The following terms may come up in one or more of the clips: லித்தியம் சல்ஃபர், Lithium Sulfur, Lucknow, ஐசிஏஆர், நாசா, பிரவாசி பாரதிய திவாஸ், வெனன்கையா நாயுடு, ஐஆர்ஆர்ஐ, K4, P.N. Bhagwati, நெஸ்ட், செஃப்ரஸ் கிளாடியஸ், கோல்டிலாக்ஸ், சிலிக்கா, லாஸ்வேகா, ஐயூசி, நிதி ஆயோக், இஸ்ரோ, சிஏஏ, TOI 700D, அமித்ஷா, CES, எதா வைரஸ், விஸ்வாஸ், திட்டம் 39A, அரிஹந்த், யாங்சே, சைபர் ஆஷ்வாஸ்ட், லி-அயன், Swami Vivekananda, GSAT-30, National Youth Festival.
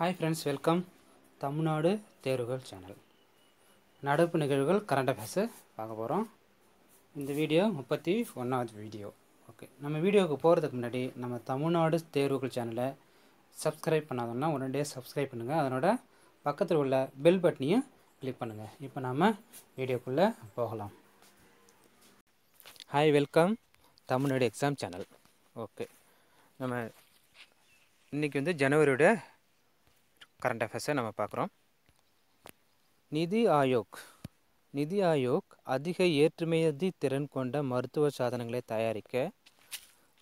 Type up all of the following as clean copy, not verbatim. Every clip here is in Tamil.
हाय फ्रेंड्स वेलकम तमिलनाडु तेरुगल चैनल நடப்பு நிகழ்வுகள் கரண்ட் அஃபேர்ஸ் பார்க்க போறோம் இந்த வீடியோ 31வது வீடியோ ஓகே நம்ம வீடியோக்கு போறதுக்கு முன்னாடி நம்ம தமிழ்நாடு தேர்வுகள் சேனலை சப்ஸ்கிரைப் பண்ணாதவங்க உடனே சப்ஸ்கிரைப் பண்ணுங்க அதனோட பக்கத்துல உள்ள பெல் பட்டனையும் கிளிக் பண்ணுங்க இப்போ நாம வீடியோக்குள்ள போகலாம் hi welcome Tamil Nadu exam channel okay நம்ம இன்னைக்கு வந்து ஜனவரியோட கரண்ட் அஃபேர்ஸ் நம்ம பார்க்கறோம் निधि आयोग अधिक ஏற்றுமதி திறன் கொண்ட மருத்துவ சாதனங்களை தயாரிக்க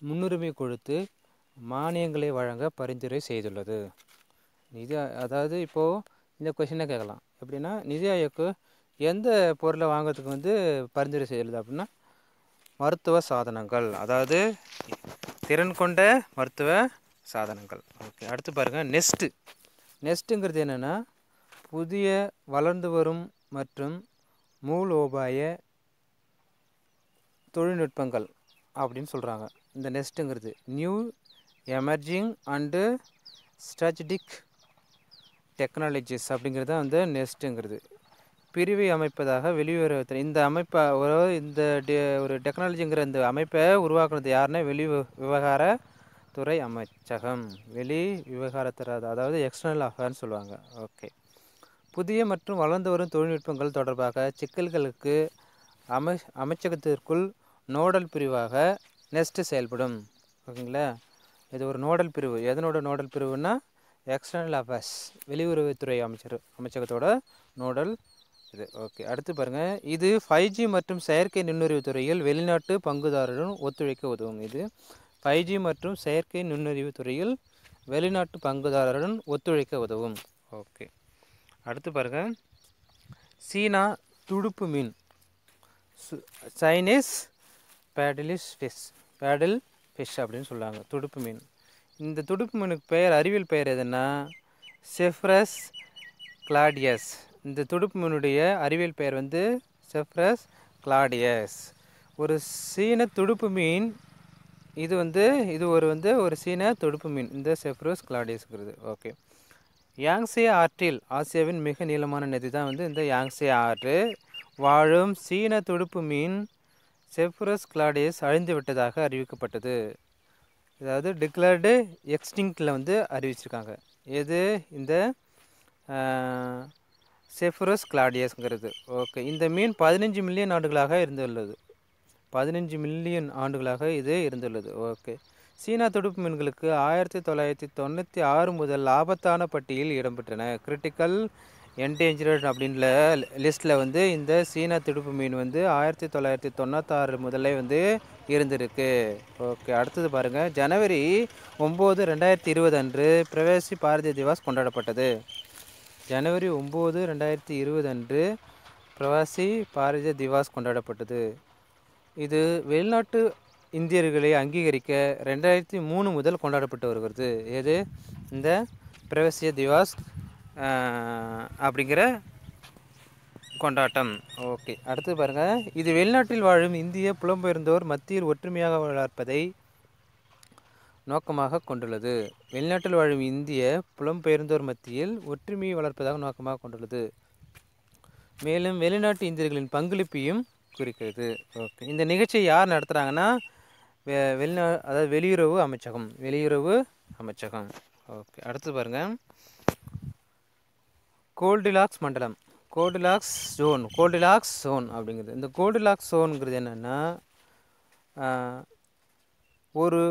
முன்னுரிமை கொடுத்து மானியங்களை வழங்க பரிந்துரை செய்துள்ளது நிதி அதாவது இப்போ இந்த क्वेश्चन கேட்கலாம் எப்படினா நிதி ஆயோக் எந்த பொருளை வாங்குறதுக்கு வந்து பரிந்துரை செய்யறது அப்படினா மருத்துவ சாதனங்கள் அதாவது திறன் கொண்ட மருத்துவ சாதனங்கள் ஓகே அடுத்து பாருங்க நெஸ்ட் நெஸ்ட்ங்கிறது என்னன்னா புதிய வளர்ந்து வரும் மற்றும் மூலோபாய தொழில்நுட்பங்கள் அப்படினு சொல்றாங்க இந்த நெஸ்ட்ங்கிறது new emerging and strategic technologies அப்படிங்கறது அந்த நெஸ்ட்ங்கிறது பிரிவை அமைப்பதாக வெளியுறவு இந்த அமைப்பை இந்த ஒரு டெக்னாலஜிங்கிற இந்த அமைப்பை உருவாக்குறது யாருன்னா வெளிவிவகார துறை அமைச்சகம் வெளி விவகாரத்துறை அதாவது எக்ஸ்டர்னல் அஃபேர்ஸ் சொல்லுவாங்க ஓகே புதிய மற்றும் வளர்ந்து வரும் தொழில்நுட்பங்கள் தொடர்பாக சிக்கல்களுக்கு அமைச்சகத்திற்குள் நோடல் பிரிவாக நெஸ்ட் செயல்படும் ஓகேங்களா இது ஒரு நோடல் பிரிவு எதனோட நோடல் பிரிவுனா எக்ஸ்டர்னல் அஃபேர்ஸ் வெளியுறவுத்துறை அமைச்சகத்தோட நோடல் இது ஓகே அடுத்து பாருங்கள் இது 5G மற்றும் செயற்கை நுண்ணறிவு துறையில் வெளிநாட்டு பங்குதாரருடன் ஒத்துழைக்க உதவும் இது 5G மற்றும் செயற்கை நுண்ணறிவு துறையில் வெளிநாட்டு பங்குதாரருடன் ஒத்துழைக்க உதவும் ஓகே அடுத்து பாருங்க சீனா துடுப்பு மீன் சைனீஸ் பேடில் ஃபிஷ் அப்படினு சொல்றாங்க துடுப்பு மீன் இந்த துடுப்பு மீனுக்கு பெயர் அறிவியல் பெயர் எதுனா செஃப்ரஸ் கிளாடியஸ் இந்த துடுப்பு மீனுடைய அறிவியல் பெயர் வந்து செஃப்ரஸ் கிளாடியஸ் ஒரு சீன துடுப்பு மீன் இது வந்து ஒரு சீன துடுப்பு மீன் இந்த செஃப்ரஸ் கிளாடியஸ்ங்கிறது ஓகே யாங்சே ஆற்றில் ஆசியாவின் மிக நீளமான நதி தான் வந்து இந்த யாங்சே ஆறு வாழும் சீன துடுப்பு மீன் செஃப்ரஸ் கிளாடியஸ் அழிந்து விட்டதாக அறிவிக்கப்பட்டது அதாவது டிக்ளேர்டு எக்ஸ்டிங்க்டில் வந்து அறிவிச்சிருக்காங்க எது இந்த செஃப்ரஸ் கிளாடியஸ்ங்கிறது ஓகே இந்த மீன் 15 மில்லியன் ஆண்டுகளாக இருந்துள்ளது 15 மில்லியன் ஆண்டுகளாக இது இருந்துள்ளது ஓகே சீனா துடுப்பு மீன்களுக்கு 1996 முதல் ஆபத்தான பட்டியல் இடம்பெற்றன கிரிட்டிக்கல் என்டேஞ்சர்ட் அப்படின்ற லிஸ்ட்டில் வந்து இந்த சீனா துடுப்பு மீன் வந்து 1996 முதலே வந்து இருந்திருக்கு ஓகே அடுத்தது பாருங்கள் ஜனவரி 9, 2020 அன்று பிரவேசி பாரதிய திவாஸ் கொண்டாடப்பட்டது ஜனவரி 9, 2020 அன்று பிரவாசி பாரதிய திவாஸ் கொண்டாடப்பட்டது இது வெளிநாட்டு இந்தியர்களை அங்கீகரிக்க 2003 முதல் கொண்டாடப்பட்டு வருகிறது எது இந்த பிரவாசி திவாஸ் அப்படிங்கிற கொண்டாட்டம் ஓகே அடுத்து பாருங்கள் இது வெளிநாட்டில் வாழும் இந்திய புலம்பெயர்ந்தோர் மத்தியில் ஒற்றுமையாக வளர்ப்பதை நோக்கமாக கொண்டுள்ளது வெளிநாட்டில் வாழும் இந்திய புலம்பெயர்ந்தோர் மத்தியில் ஒற்றுமையை வளர்ப்பதாக நோக்கமாக கொண்டுள்ளது மேலும் வெளிநாட்டு இந்தியர்களின் பங்களிப்பையும் குறிக்கிறது ஓகே இந்த நிகழ்ச்சியை யார் நடத்துகிறாங்கன்னா அதாவது வெளியுறவு அமைச்சகம் ஓகே அடுத்து பாருங்கள் கோல்டிலாக்ஸ் மண்டலம் கோல்டிலாக்ஸ் ஜோன் அப்படிங்கிறது இந்த கோல்டிலாக்ஸ் ஜோனுங்கிறது என்னென்னா ஒரு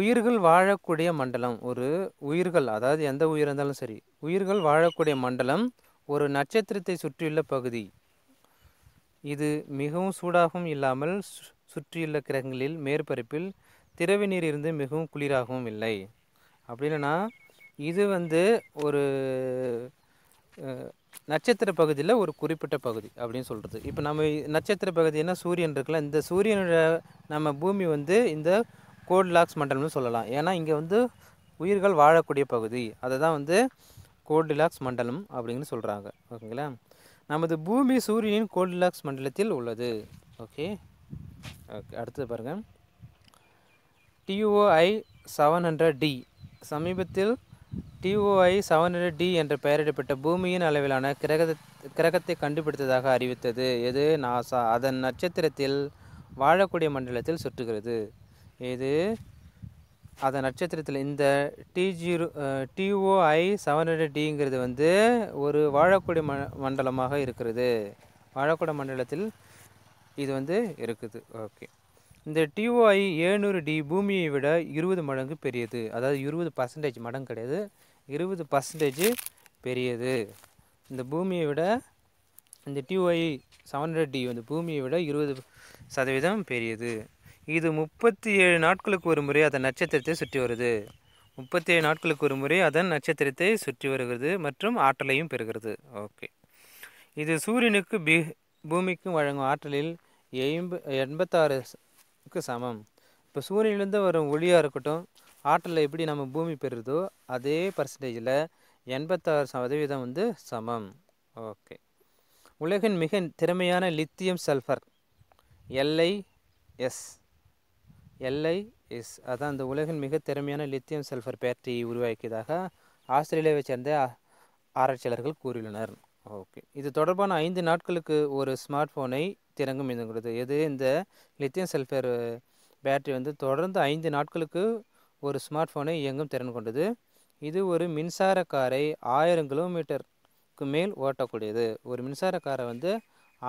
உயிர்கள் வாழக்கூடிய மண்டலம் ஒரு உயிர்கள் அதாவது எந்த உயிர் இருந்தாலும் சரி உயிர்கள் வாழக்கூடிய மண்டலம் ஒரு நட்சத்திரத்தை சுற்றியுள்ள பகுதி இது மிகவும் சூடாகவும் இல்லாமல் சுற்றியுள்ள கிரகங்களில் மேற்பரப்பில் திரவ நீர் இருந்து மிகவும் குளிராகவும் இல்லை அப்படின்னா இது வந்து ஒரு நட்சத்திர பகுதியில் ஒரு குறிப்பிட்ட பகுதி அப்படின்னு சொல்கிறது இப்போ நம்ம நட்சத்திர பகுதினா சூரியன் இருக்குல்ல இந்த சூரியனோட நம்ம பூமி வந்து இந்த கோல்டிலாக்ஸ் மண்டலம்னு சொல்லலாம் ஏன்னா இங்கே வந்து உயிர்கள் வாழக்கூடிய பகுதி அதை தான் வந்து கோல்டிலாக்ஸ் மண்டலம் அப்படின்னு சொல்கிறாங்க ஓகேங்களா நமது பூமி சூரியனின் கோல்டிலாக்ஸ் மண்டலத்தில் உள்ளது ஓகே ஓகே அடுத்தது பாருங்கள் TOI 700D சமீபத்தில் TOI 700D என்ற பெயரிடப்பட்ட பூமியின் அளவிலான கிரகத்தை கண்டுபிடித்ததாக அறிவித்தது இது நாசா. அதன் நட்சத்திரத்தில் வாழக்கூடிய மண்டலத்தில் சுற்றுகிறது. இது அதன் நட்சத்திரத்தில் இந்த TOI 700Dங்கிறது வந்து ஒரு வாழக்கூடிய மண்டலமாக இருக்கிறது. வாழக்கூடிய மண்டலத்தில் இது வந்து இருக்குது. ஓகே, இந்த TOI 700D பூமியை விட 20 மடங்கு பெரியது. அதாவது 20% மடங்கு கிடையாது, 20% பெரியது. இந்த பூமியை விட இந்த TOI 700D வந்து பூமியை விட 20% பெரியது. இது 37 நாட்களுக்கு ஒரு முறை அதன் நட்சத்திரத்தை சுற்றி வருது. 37 நாட்களுக்கு ஒரு முறை அதன் நட்சத்திரத்தை சுற்றி வருகிறது மற்றும் ஆற்றலையும் பெறுகிறது. ஓகே, இது சூரியனுக்கு பூமிக்கும் வழங்கும் ஆற்றலில் 86க்கு சமம். இப்போ சூரியனிலிருந்து வரும் ஒளியாக இருக்கட்டும், ஆற்றலை எப்படி நம்ம பூமி பெறுதோ அதே பர்சன்டேஜில் 86% வந்து சமம். ஓகே, உலகின் மிக திறமையான லித்தியம் சல்ஃபர் LIS அதான் அந்த உலகின் மிக திறமையான லித்தியம் சல்ஃபர் பேட்டரியை உருவாக்கியதாக ஆஸ்திரேலியாவை சேர்ந்த ஆராய்ச்சியாளர்கள் கூறியுள்ளனர். ஓகே, இது தொடர்பான 5 நாட்களுக்கு ஒரு ஸ்மார்ட் ஃபோனை திறங்கும் இதுங்கிறது. எது இந்த லித்தியம் சல்ஃபர் பேட்டரி வந்து தொடர்ந்து 5 நாட்களுக்கு ஒரு ஸ்மார்ட் ஃபோனை இயங்கும் திறன் கொண்டது. இது ஒரு மின்சார காரை 1000 கிலோமீட்டருக்கு மேல் ஓட்டக்கூடியது. ஒரு மின்சார காரை வந்து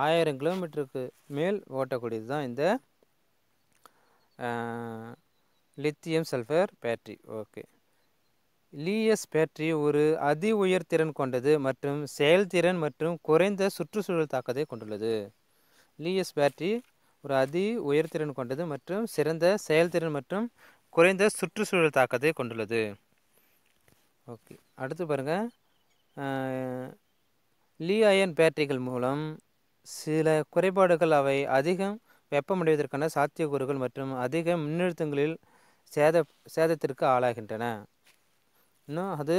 1000 கிலோமீட்டருக்கு மேல் ஓட்டக்கூடியது தான் இந்த லித்தியம் சல்ஃபர் battery. Okay, LIS battery ஒரு அதி உயர் திறன் கொண்டது மற்றும் செயல்திறன் மற்றும் குறைந்த சுற்றுச்சூழல் தாக்கத்தை கொண்டுள்ளது. LIS பேட்டரி ஒரு அதி உயர்திறன் கொண்டது மற்றும் சிறந்த செயல்திறன் மற்றும் குறைந்த சுற்றுச்சூழல் தாக்கத்தை கொண்டுள்ளது. ஓகே, அடுத்து பாருங்கள், லி-அயன் பேட்டரிகள் மூலம் சில குறைபாடுகள் அவை அதிகம் வெப்பமடைவதற்கான சாத்தியக்கூறுகள் மற்றும் அதிக மின்னழுத்தங்களில் சேதத்திற்கு ஆளாகின்றன. இன்னும் அது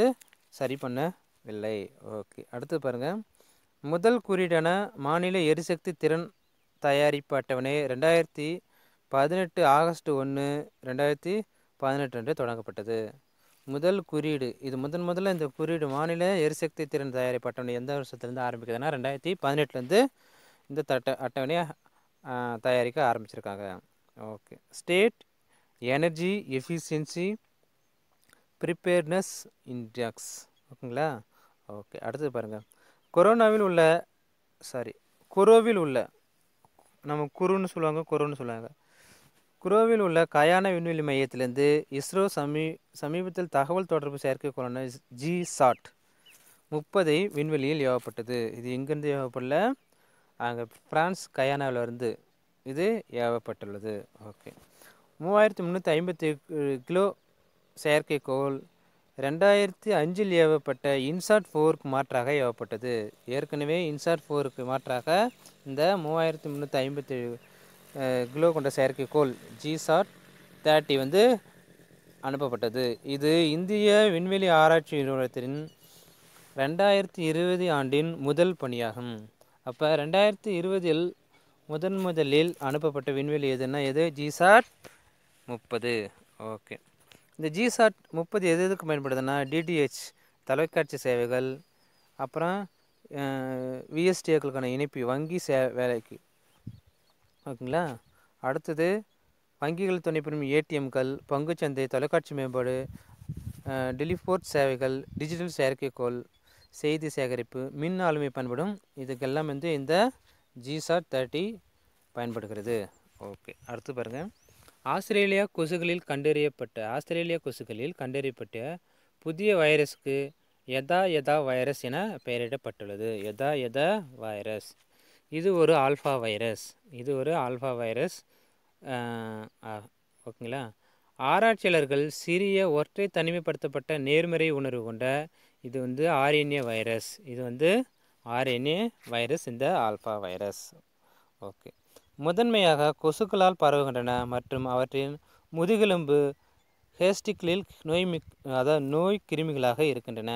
சரி பண்ணவில்லை. ஓகே, அடுத்து பாருங்கள், முதல் குறியீடான மாநில எரிசக்தி திறன் தயாரிப்பு அட்டவணை 2018 ஆகஸ்ட் 1, 2018 என்று தொடங்கப்பட்டது. முதல் குறியீடு இது முதல்ல இந்த குறியீடு மாநில எரிசக்தி திறன் தயாரிப்பு அட்டவணை எந்த வருஷத்துலேருந்து ஆரம்பிக்குதுன்னா 2018லேருந்து இந்த அட்டவணையை தயாரிக்க ஆரம்பிச்சிருக்காங்க. Okay, state energy efficiency preparedness index. ஓகேங்களா? ஓகே, அடுத்தது பாருங்கள், குரோவில் உள்ள நம்ம குரோவில் உள்ள கயானா விண்வெளி மையத்திலேருந்து இஸ்ரோ சமீபத்தில் தகவல் தொடர்பு செயற்கைக்கோளான GSAT-30 விண்வெளியில் ஏவப்பட்டது. இது எங்கேருந்து ஏவப்படல? அங்கே பிரான்ஸ் கயானாவிலிருந்து இது ஏவப்பட்டுள்ளது. ஓகே, 3350 கிலோ செயற்கைக்கோள் 2005 ஏவப்பட்ட INSAT-4க்கு மாற்றாக ஏவப்பட்டது. ஏற்கனவே INSAT-4க்கு மாற்றாக இந்த 3350 கிலோ கொண்ட செயற்கைக்கோள் GSAT-30 வந்து அனுப்பப்பட்டது. இது இந்திய விண்வெளி ஆராய்ச்சி நிறுவனத்தின் 2020 ஆண்டின் முதல் பணியாகும். அப்போ 2020 முதலில் அனுப்பப்பட்ட விண்வெளி எதுன்னா எது? GSAT-30. ஓகே, இந்த GSAT-30 எதுக்கு பயன்படுதுன்னா DTH தொலைக்காட்சி சேவைகள், அப்புறம் VSTAக்களுக்கான இணைப்பு வங்கி வேலைக்கு. ஓகேங்களா? அடுத்தது வங்கிகள் துணை பெறும் ATMகள், பங்குச்சந்தை, தொலைக்காட்சி மேம்பாடு, டெலிபோர்ட் சேவைகள், டிஜிட்டல் செயற்கைக்கோள், செய்தி சேகரிப்பு, மின் ஆளுமை பயன்படும். இதுக்கெல்லாம் வந்து இந்த GSAT-30 பயன்படுகிறது. ஓகே, அடுத்து பாருங்கள், ஆஸ்திரேலியா கொசுகளில் கண்டறியப்பட்ட புதிய வைரஸ்க்கு எதா வைரஸ் என பெயரிடப்பட்டுள்ளது. எதா வைரஸ் இது ஒரு ஆல்ஃபா வைரஸ். ஓகேங்களா? ஆராய்ச்சியாளர்கள் சிறிய ஒற்றை தனிமைப்படுத்தப்பட்ட நேர்மறை உணர்வு கொண்ட இது வந்து RNA வைரஸ் இந்த ஆல்ஃபா வைரஸ். ஓகே, முதன்மையாக கொசுக்களால் பரவுகின்றன மற்றும் அவற்றின் முதுகெலும்பு ஹேஸ்டிக்களில் நோய் கிருமிகளாக இருக்கின்றன.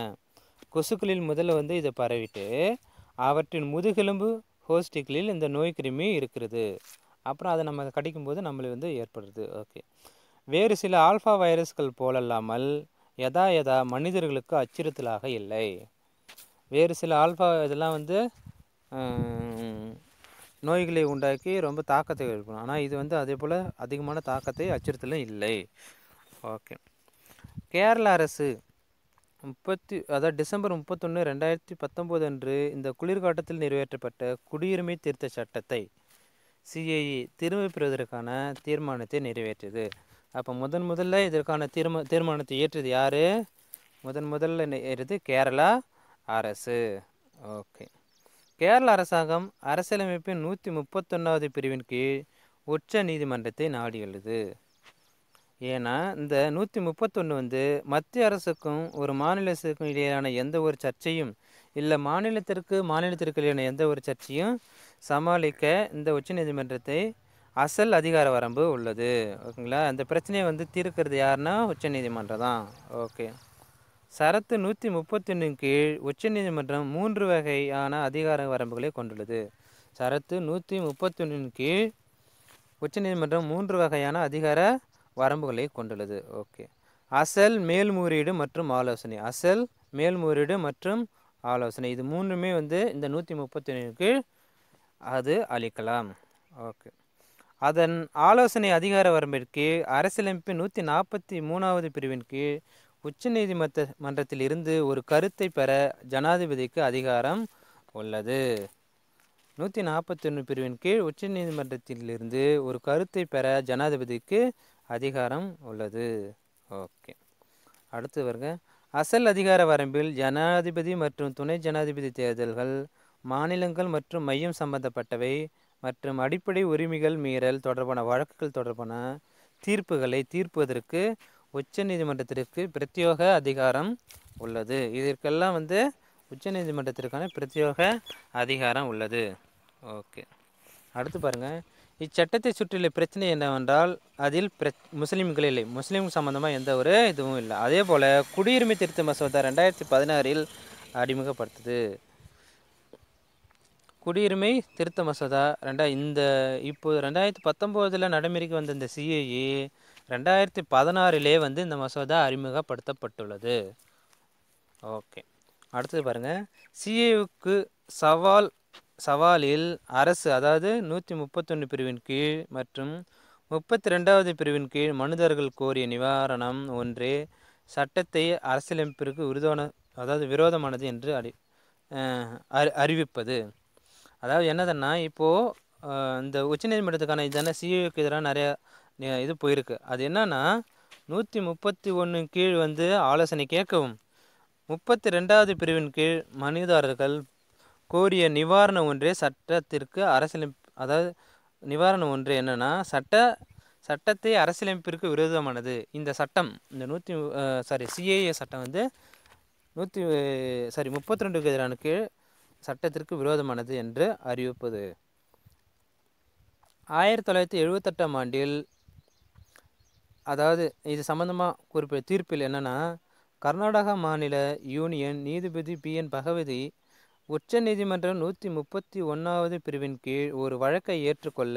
கொசுக்களில் முதல்ல வந்து இதை பரவிட்டு அவற்றின் முதுகெலும்பு ஹோஸ்டிக்களில் இந்த நோய் கிருமி இருக்கிறது. அப்புறம் அதை நம்ம கடிக்கும்போது நம்மளுக்கு வந்து ஏற்படுறது. ஓகே, வேறு சில ஆல்ஃபா வைரஸ்கள் போலல்லாமல் எதா எதா மனிதர்களுக்கு அச்சுறுத்தலாக இல்லை. வேறு சில ஆல்ஃபா இதெல்லாம் வந்து நோய்களை உண்டாக்கி ரொம்ப தாக்கத்தை ஏற்படும். ஆனால் இது வந்து அதே போல் அதிகமான தாக்கத்தை அச்சுறுத்தலும் இல்லை. ஓகே, கேரள அரசு டிசம்பர் 31, 2019 அன்று இந்த குளிர்காட்டத்தில் நிறைவேற்றப்பட்ட குடியுரிமை திருத்த சட்டத்தை சிஏஏ திரும்பப் பெறுவதற்கான தீர்மானத்தை நிறைவேற்றியது. அப்போ முதல்ல இதற்கான தீர்மானத்தை ஏற்றது யார்? முதல்ல ஏற்றது கேரளா அரசு. ஓகே, கேரள அரசாங்கம் அரசியலமைப்பின் 131வது பிரிவின் கீழ் உச்ச நீதிமன்றத்தை நாடியுள்ளது. ஏன்னா இந்த 131 வந்து மத்திய அரசுக்கும் ஒரு மாநில அரசுக்கும் இடையிலான எந்த ஒரு சர்ச்சையும் இல்லை, மாநிலத்திற்கு இடையிலான எந்த ஒரு சர்ச்சையும் சமாளிக்க இந்த உச்சநீதிமன்றத்தை அசல் அதிகார வரம்பு உள்ளது. ஓகேங்களா, அந்த பிரச்சனையை வந்து தீர்க்கிறது யாருன்னா உச்சநீதிமன்றம் தான். ஓகே, சரத்து 131 கீழ் உச்சநீதிமன்றம் 3 வகையான அதிகார வரம்புகளை கொண்டுள்ளது. சரத்து 131 கீழ் உச்சநீதிமன்றம் 3 வகையான அதிகார வரம்புகளை கொண்டுள்ளது. ஓகே, அசல், மேல்முறையீடு மற்றும் ஆலோசனை. அசல், மேல்முறையீடு மற்றும் ஆலோசனை இது 3மே வந்து இந்த 131க்கு அது அளிக்கலாம். ஓகே, அதன் ஆலோசனை அதிகார வரம்பிற்கு அரசியலமைப்பின் 143வது பிரிவின் கீழ் உச்சநீதிமன்றத்தில் இருந்து ஒரு கருத்தை பெற ஜனாதிபதிக்கு அதிகாரம் உள்ளது. 141 பிரிவின் கீழ் உச்சநீதிமன்றத்திலிருந்து ஒரு கருத்தை பெற ஜனாதிபதிக்கு அதிகாரம் உள்ளது. ஓகே, அடுத்து வருங்க, அசல் அதிகார வரம்பில் ஜனாதிபதி மற்றும் துணை ஜனாதிபதி தேர்தல்கள், மாநிலங்கள் மற்றும் மையம் சம்பந்தப்பட்டவை மற்றும் அடிப்படை உரிமைகள் மீறல் தொடர்பான வழக்குகள் தொடர்பான தீர்ப்புகளை தீர்ப்பதற்கு உச்சநீதிமன்றத்திற்கு பிரத்யோக அதிகாரம் உள்ளது. இதற்கெல்லாம் வந்து உச்சநீதிமன்றத்திற்கான பிரத்யோக அதிகாரம் உள்ளது. ஓகே, அடுத்து பாருங்கள், இச்சட்டத்தை சுற்றியுள்ள பிரச்சனை என்னவென்றால் அதில் முஸ்லீம்கள் இல்லை, முஸ்லீம் சம்பந்தமாக எந்த ஒரு இதுவும் இல்லை. அதே போல் குடியுரிமை திருத்த மசோதா 2016 அறிமுகப்படுத்துது. குடியுரிமை திருத்த மசோதா இப்போது 2019 நடைமுறைக்கு வந்த இந்த சிஏஏ 2016 வந்து இந்த மசோதா அறிமுகப்படுத்தப்பட்டுள்ளது. ஓகே, அடுத்தது பாருங்கள், சிஏவுக்கு சவாலில் அரசு, அதாவது 131 பிரிவின் கீழ் மற்றும் 32வது பிரிவின் கீழ் மனுதாரர்கள் கோரிய நிவாரணம் ஒன்றே சட்டத்தை அரசியலமைப்பிற்கு விரோதமானது என்று அறிவிப்பது. அதாவது என்னதுன்னா, இப்போது இந்த உச்சநீதிமன்றத்துக்கான இதான சிஏவுக்கு எதிராக நிறையா இது போயிருக்கு. அது என்னன்னா, 131 கீழ் வந்து ஆலோசனை கேட்கவும் 32வது பிரிவின் கீழ் மனுதாரர்கள் கோரிய நிவாரணம் ஒன்றே சட்டத்திற்கு நிவாரணம் ஒன்று என்னென்னா சட்டத்தை அரசியலமைப்பிற்கு விரோதமானது. இந்த சட்டம் இந்த சிஏஏ சட்டம் வந்து 32க்கு எதிரான கீழ் சட்டத்திற்கு விரோதமானது என்று அறிவிப்பது. 1978 ஆண்டில், அதாவது இது சம்பந்தமாக குறிப்பிட்ட தீர்ப்பில் என்னென்னா, கர்நாடகா மாநில யூனியன் நீதிபதி P.N. Bhagwati உச்சநீதிமன்றம் 131வது பிரிவின் கீழ் ஒரு வழக்கை ஏற்றுக்கொள்ள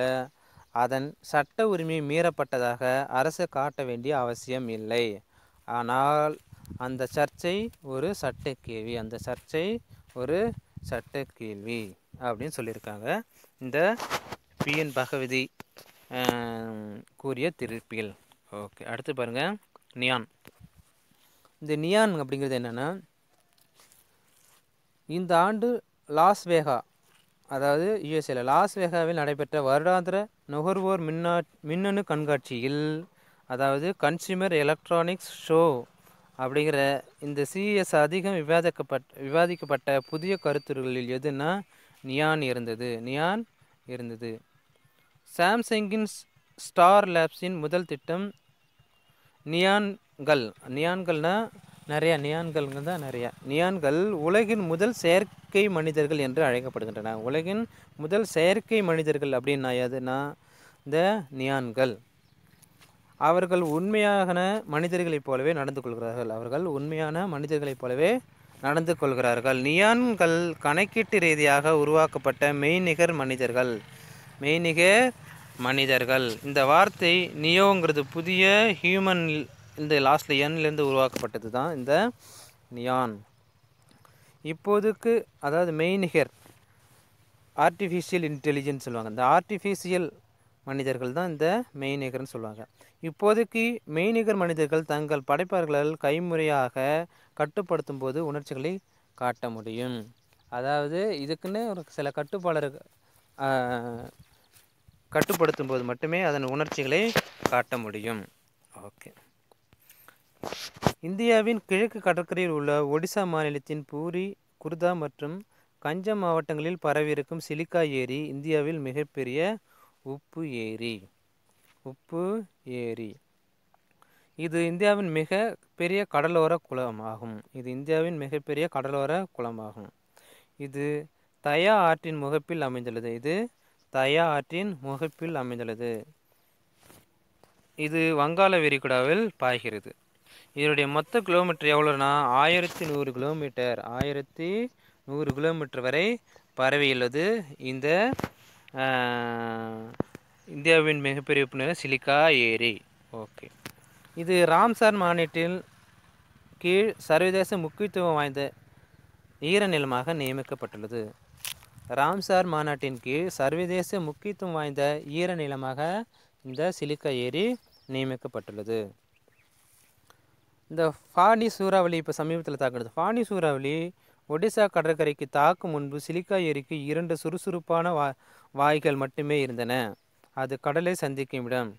அதன் சட்ட உரிமை மீறப்பட்டதாக அரசு காட்ட வேண்டிய அவசியம் இல்லை. ஆனால் அந்த சர்ச்சை ஒரு சட்ட கேள்வி அப்படின்னு சொல்லியிருக்காங்க இந்த P.N. Bhagwati கூறிய தீர்ப்பில். ஓகே, அடுத்து பாருங்கள், நியான். இந்த நியான் அப்படிங்கிறது என்னென்னா, இந்த ஆண்டு லாஸ்வேகா, அதாவது USA லாஸ்வேகாவில் நடைபெற்ற வருடாந்திர நுகர்வோர் மின்னணு கண்காட்சியில், அதாவது கன்சியூமர் எலக்ட்ரானிக்ஸ் ஷோ அப்படிங்கிற இந்த CES அதிகம் விவாதிக்கப்பட்ட புதிய கருத்துருகளில் எதுன்னா நியான் இருந்தது. சாம்சங்கின் ஸ்டார் லேப்ஸின் முதல் திட்டம் நியான்கள் உலகின் முதல் செயற்கை மனிதர்கள் என்று அழைக்கப்படுகின்றன. உலகின் முதல் செயற்கை மனிதர்கள் அப்படின்னா எதுனா இந்த நியான்கள். அவர்கள் உண்மையான மனிதர்களைப் போலவே நடந்து கொள்கிறார்கள். நியான்கள் கணக்கீட்டு ரீதியாக உருவாக்கப்பட்ட மெய்நிகர் மனிதர்கள். இந்த வார்த்தை நியோங்கிறது புதிய ஹியூமன் இந்த லாஸ்ட்டில் எண்லேருந்து உருவாக்கப்பட்டது தான் இந்த நியான். இப்போதுக்கு அதாவது மெய்நிகர் ஆர்டிஃபிஷியல் இன்டெலிஜென்ஸ் சொல்லுவாங்க. இந்த ஆர்டிஃபிஷியல் மனிதர்கள் தான் இந்த மெய்நிகர்னு சொல்லுவாங்க. இப்போதைக்கு மெய்நிகர் மனிதர்கள் தங்கள் படைப்பாளர்கள் கைமுறையாக கட்டுப்படுத்தும் போது உணர்ச்சிகளை காட்ட முடியும். அதாவது இதுக்குன்னு ஒரு சில கட்டுப்பாளர்கள் கட்டுப்படுத்தும் போது மட்டுமே அதன் உணர்ச்சிகளை காட்ட முடியும். ஓகே, இந்தியாவின் கிழக்கு கடற்கரையில் உள்ள ஒடிசா மாநிலத்தின் பூரி, குர்தா மற்றும் கஞ்சம் மாவட்டங்களில் பரவியிருக்கும் சிலிக்கா ஏரி இந்தியாவில் மிகப்பெரிய உப்பு ஏரி. இது இந்தியாவின் மிகப்பெரிய கடலோர குளமாகும். இது தயா ஆற்றின் முகப்பில் அமைந்துள்ளது. இது வங்காள விரிகுடாவில் பாய்கிறது. இதனுடைய மொத்த கிலோமீட்டர் எவ்வளோனா 1100 கிலோமீட்டர் 1100 கிலோமீட்டர் வரை பரவியுள்ளது. இந்த இந்தியாவின் மிகப்பெரிய உப்புநீர் சிலிக்கா ஏரி. ஓகே, இது ராம்சார் மானியத்தின் கீழ் சர்வதேச முக்கியத்துவம் வாய்ந்த ஈரநிலமாக நியமிக்கப்பட்டுள்ளது. ராம்சார் மாநாட்டின் கீழ் சர்வதேச முக்கியத்துவம் வாய்ந்த ஈரநிலமாக இந்த சிலிக்கா ஏரி நியமிக்கப்பட்டுள்ளது. இந்த ஃபானி சூறாவளி இப்போ சமீபத்தில் தாக்குனது. ஃபானி சூறாவளி ஒடிசா கடற்கரைக்கு தாக்கும் முன்பு சிலிக்கா ஏரிக்கு 2 சுறுசுறுப்பான வாய்கள் மட்டுமே இருந்தன. அது கடலை சந்திக்கும் இடம்.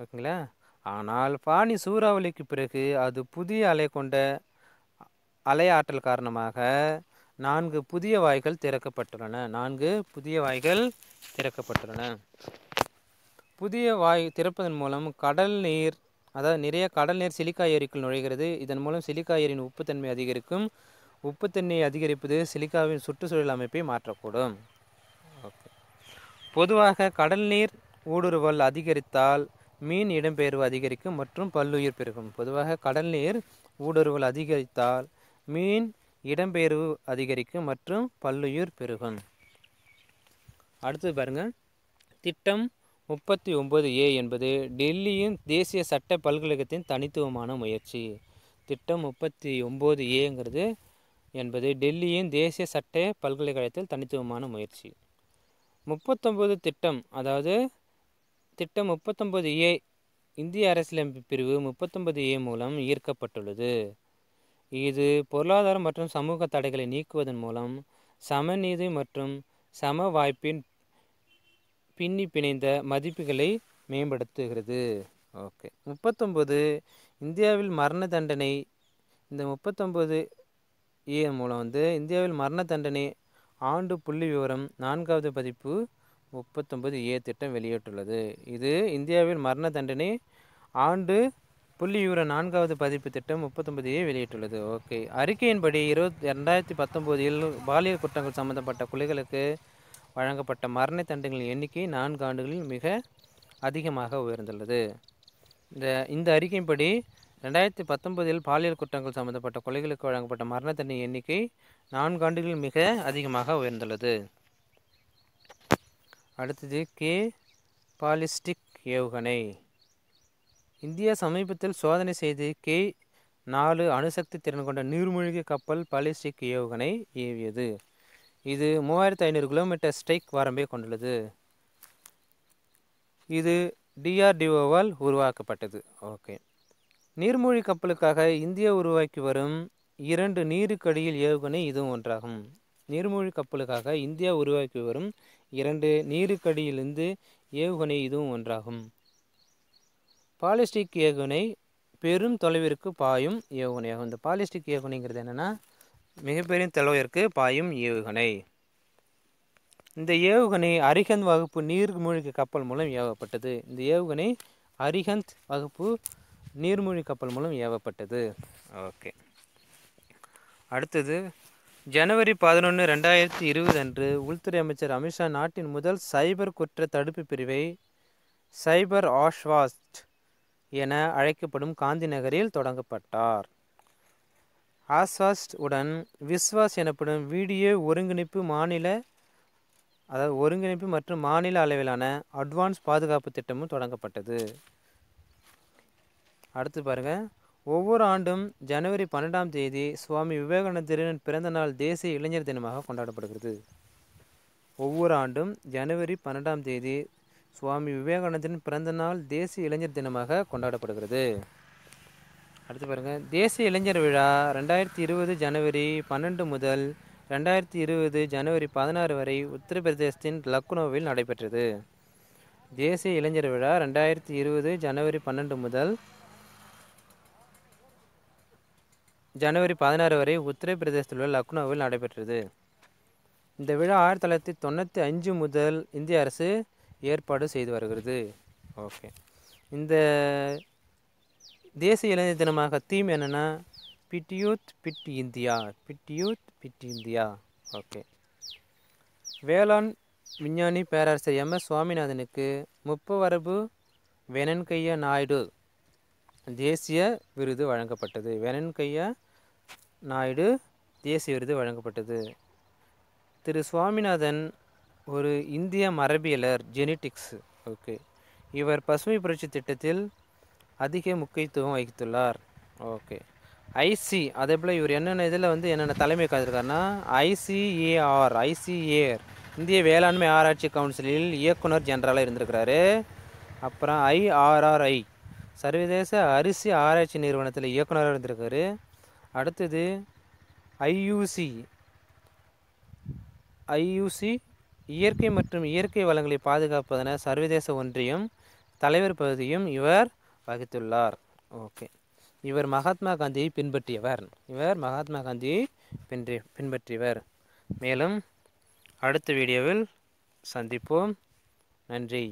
ஓகேங்களா? ஆனால் ஃபானி சூறாவளிக்கு பிறகு அது புதிய அலை கொண்ட அலையாற்றல் காரணமாக 4 புதிய வாய்கள் திறக்கப்பட்டுள்ளன. புதிய வாய் திறப்பதன் மூலம் கடல் நீர், அதாவது நிறைய கடல் நீர் சிலிக்கா ஏரிக்குள் நுழைகிறது. இதன் மூலம் சிலிக்கா ஏரியின் உப்புத்தன்மை அதிகரிக்கும். உப்புத்தன்மையை அதிகரிப்பது சிலிக்காவின் சுற்றுச்சூழல் அமைப்பை மாற்றக்கூடும். ஓகே, பொதுவாக கடல் நீர் ஊடுருவல் அதிகரித்தால் மீன் இடம்பெயர்வு அதிகரிக்கும் மற்றும் பல்லுயிர் பெருகும். அடுத்து பாருங்கள், திட்டம் 39A என்பது டெல்லியின் தேசிய சட்ட பல்கலைக்கழகத்தின் தனித்துவமான முயற்சி. திட்டம் 39A இந்திய அரசியலமைப்பு பிரிவு 39A மூலம் ஈர்க்கப்பட்டுள்ளது. இது பொருளாதாரம் மற்றும் சமூக தடைகளை நீக்குவதன் மூலம் சமநீதி மற்றும் சம வாய்ப்பின் பின்னி பிணைந்த மதிப்புகளை மேம்படுத்துகிறது. ஓகே, 39 இந்தியாவில் மரண தண்டனை. இந்த 39A மூலம் இந்தியாவில் மரண தண்டனை ஆண்டு புள்ளி விவரம் 4வது பதிப்பு 39A திட்டம் வெளியிட்டுள்ளது. இது இந்தியாவில் மரண தண்டனை ஆண்டு புள்ளி விவர 4வது பதிப்பு திட்டம் 39A வெளியிட்டுள்ளது. ஓகே, அறிக்கையின்படி 2019 பாலியல் குற்றங்கள் சம்பந்தப்பட்ட குலைகளுக்கு வழங்கப்பட்ட மரண தண்டனைகளின் எண்ணிக்கை 4 ஆண்டுகளில் மிக அதிகமாக உயர்ந்துள்ளது. இந்த அறிக்கையின்படி 2019 பாலியல் குற்றங்கள் சம்பந்தப்பட்ட கொலைகளுக்கு வழங்கப்பட்ட மரண தண்டனை எண்ணிக்கை 4 ஆண்டுகளில் மிக அதிகமாக உயர்ந்துள்ளது. அடுத்தது கே பாலிஸ்டிக் ஏவுகணை. இந்தியா சமீபத்தில் சோதனை செய்து K4 அணுசக்தி திறன் கொண்ட நீர்மூழ்கி கப்பல் பாலிஸ்டிக் ஏவுகணை ஏவியது. இது 3500 கிலோமீட்டர் ஸ்ட்ரைக் வரம்பை கொண்டுள்ளது. இது DRDOவால் உருவாக்கப்பட்டது. ஓகே, நீர்மூழ்கி கப்பலுக்காக இந்தியா உருவாக்கி வரும் 2 நீருக்கடியில் ஏவுகணை இதுவும் ஒன்றாகும். பாலிஸ்டிக் ஏவுகணை பெரும் தொலைவிற்கு பாயும் ஏவுகணையாகும். இந்த பாலிஸ்டிக் ஏவுகணைங்கிறது என்னென்னா மிகப்பெரிய தொலைவிற்கு பாயும் ஏவுகணை. இந்த ஏவுகணை அரிஹந்த் வகுப்பு நீர்மூழ்கி கப்பல் மூலம் ஏவப்பட்டது. ஓகே, அடுத்தது ஜனவரி 11, 2020 அன்று உள்துறை அமைச்சர் அமித்ஷா நாட்டின் முதல் சைபர் குற்ற தடுப்பு பிரிவை சைபர் ஆஷ்வாஸ்ட் என அழைக்கப்படும் காந்தி நகரில் தொடங்கப்பட்டார். ஆஷ்வாஸ்ட் உடன் விஸ்வாஸ் எனப்படும் வீடியோ ஒருங்கிணைப்பு மற்றும் மாநில அளவிலான அட்வான்ஸ் பாதுகாப்பு திட்டமும் தொடங்கப்பட்டது. அடுத்து பாருங்க ஒவ்வொரு ஆண்டும் ஜனவரி 12ஆம் தேதி சுவாமி விவேகானந்தரின் பிறந்தநாள் தேசிய இளைஞர் தினமாக கொண்டாடப்படுகிறது. ஒவ்வொரு ஆண்டும் ஜனவரி 12ஆம் தேதி சுவாமி விவேகானந்தரின் பிறந்தநாள் தேசிய இளைஞர் தினமாக கொண்டாடப்படுகிறது. அடுத்து பாருங்க தேசிய இளைஞர் விழா 2020 ஜனவரி 12 முதல் 2020 ஜனவரி 16 வரை உத்தரப்பிரதேசத்தின் லக்னோவில் நடைபெற்றது. தேசிய இளைஞர் விழா 2020 ஜனவரி 12 முதல் ஜனவரி 16 வரை உத்தரப்பிரதேசத்தில் உள்ள லக்னோவில் நடைபெற்றது. இந்த விழா 1995 முதல் இந்திய அரசு ஏற்பாடு செய்து வருகிறது. ஓகே, இந்த தேசிய இளைஞர் தினமாக தீம் என்னென்னா fit youth fit India, fit youth fit India. Okay, வேளாண் விஞ்ஞானி பேராசிரியர் எம்.எஸ். சுவாமிநாதனுக்கு முப்பவரபு வெனன்கையா நாயுடு தேசிய விருது வழங்கப்பட்டது. வெனன்கையா நாயுடு தேசிய விருது வழங்கப்பட்டது. திரு சுவாமிநாதன் ஒரு இந்திய மரபியலர், ஜெனடிக்ஸ். ஓகே, இவர் பசுமை புரட்சி திட்டத்தில் அதிக முக்கியத்துவம் வகித்துள்ளார். ஓகே, ஐசி அதே போல் இவர் என்னென்ன இதில் வந்து என்னென்ன தலைமை காத்திருக்காருன்னா ஐசிஏஆர், ஐசிஏஆர் இந்திய வேளாண்மை ஆராய்ச்சி கவுன்சிலில் இயக்குனர் ஜெனரலாக இருந்திருக்கிறாரு. அப்புறம் ஐஆர்ஆர்ஐ சர்வதேச அரிசி ஆராய்ச்சி நிறுவனத்தில் இயக்குனராக இருந்திருக்காரு. அடுத்தது ஐயூசி, ஐயூசி இயற்கை மற்றும் இயற்கை வளங்களை பாதுகாப்பதன சர்வதேச ஒன்றியம் தலைவர் பகுதியும் இவர் வகித்துள்ளார். ஓகே, இவர் மகாத்மா காந்தியை பின்பற்றியவர், இவர் மகாத்மா காந்தியை பின்பற்றியவர். மேலும் அடுத்த வீடியோவில் சந்திப்போம். நன்றி.